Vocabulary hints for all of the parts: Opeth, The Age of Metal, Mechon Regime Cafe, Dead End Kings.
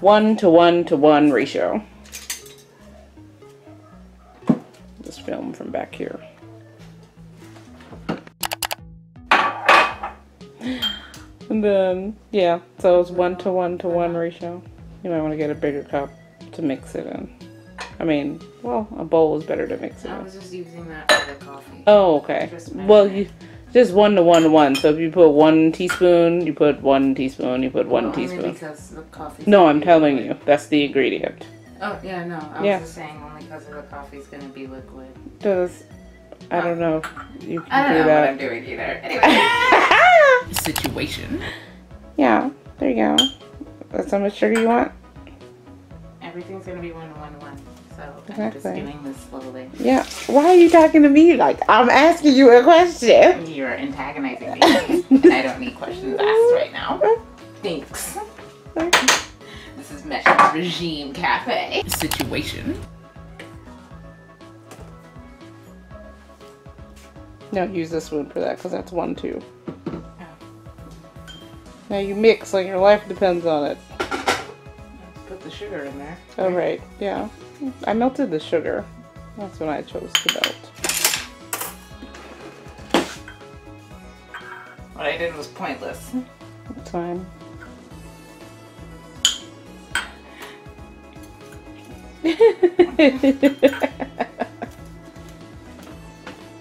1:1:1 ratio. This film from back here. And then, yeah, so it's 1:1:1 ratio. You might want to get a bigger cup to mix it in. I mean, well, a bowl is better to mix it in. I was just using that for the coffee. Oh, okay. Well, you just 1:1:1. So if you put 1 teaspoon, you put 1 teaspoon, you put 1 teaspoon. Only because the coffee. No, I'm telling you, that's the ingredient. Oh yeah, no, I was just saying only because of the coffee's gonna be liquid. Does I don't know. You can I don't do know that. What I'm doing either. Anyway, situation. Yeah, there you go. That's how much sugar you want. Everything's gonna be 1:1:1. So exactly. I'm just doing this slowly. Yeah. Why are you talking to me like I'm asking you a question? You're antagonizing me, and I don't need questions asked right now. Thanks. Okay. This is Mechon Regime Cafe. Situation. No, use this spoon for that because that's 1:2. Oh. Now you mix like your life depends on it. Put the sugar in there. Oh right, yeah. I melted the sugar. That's when I chose to melt. What I did was pointless. It's fine.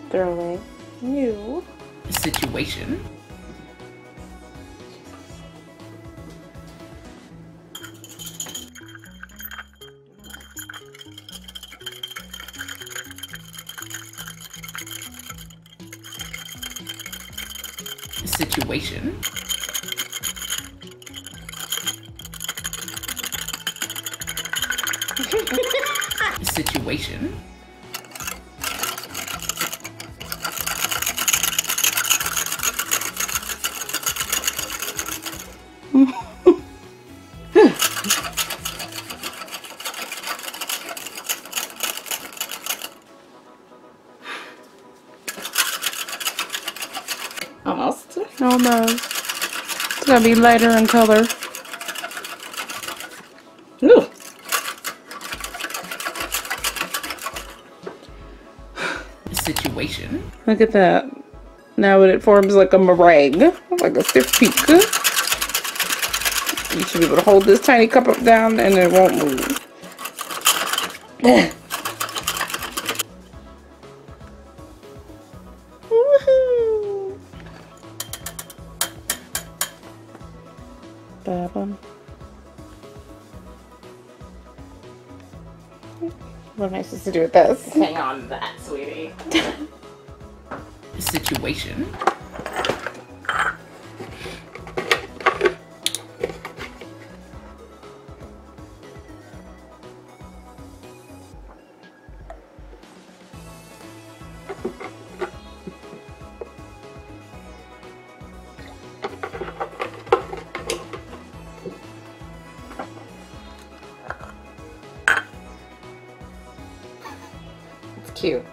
Throw away. New situation. Situation. Situation. Almost. Almost. It's gonna be lighter in color. Ooh. Situation. Look at that. Now it forms like a meringue, like a stiff peak. You should be able to hold this tiny cup up down and it won't move. Woohoo! That one. What am I supposed to do with this? Hang on to that, sweetie. Situation. Cute.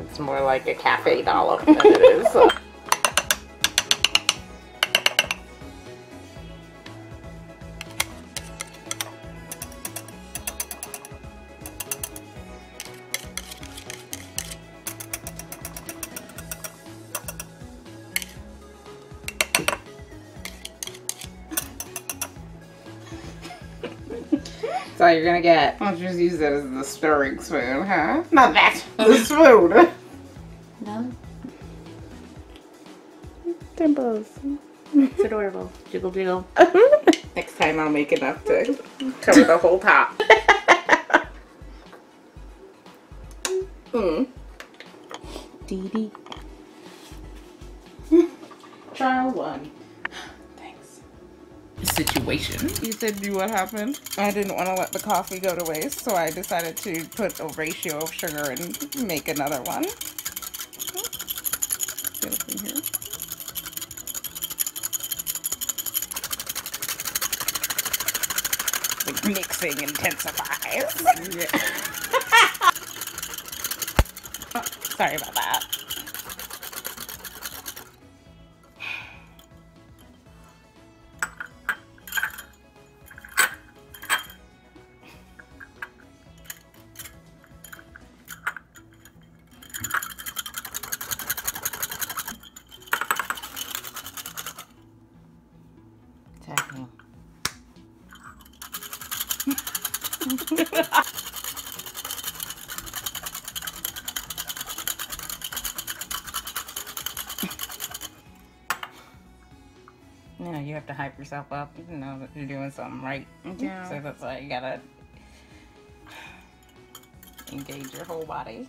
It's more like a cafe dollop than it is. So you're gonna get. I'll just use that as the stirring spoon, huh? Not that. The spoon. No. Dimples. It's adorable. Jiggle jiggle. Next time I'll make enough to cover the whole top. Dee dee. Trial one. Situation. You said you what happened? I didn't want to let the coffee go to waste, so I decided to put a ratio of sugar and make another one. The mixing intensifies. Yeah. Oh, sorry about that. You know, you have to hype yourself up. You know that you're doing something right. Yeah. So that's why you gotta engage your whole body.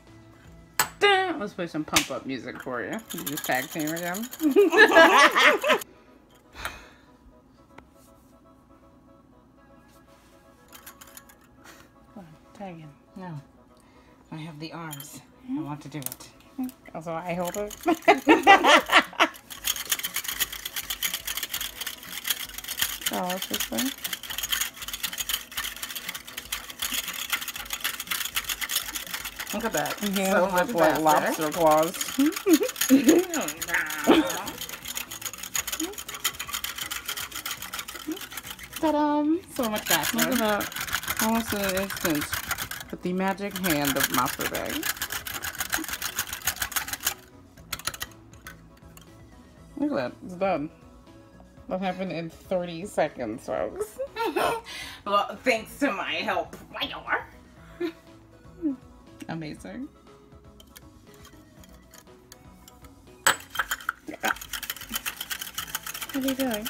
Let's play some pump up music for you. You just tag team with them. Tag him. No. I have the arms. I want to do it. Also, I hold it. Oh, it's this one. Look at that. Yeah, so much like lobster claws. Ta-da! So much faster. Look at that. Almost in an instant. With the magic hand of Mopper Bag. Look at that. It's done. That happened in 30 seconds, folks. Well, thanks to my help. Amazing. Yeah. What are you doing?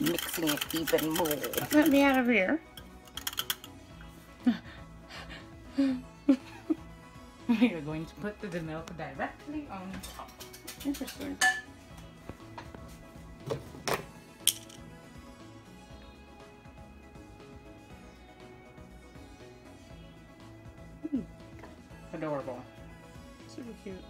Mixing it even more. Let me out of here. You're going to put the milk directly on top. Interesting. Adorable. Super cute.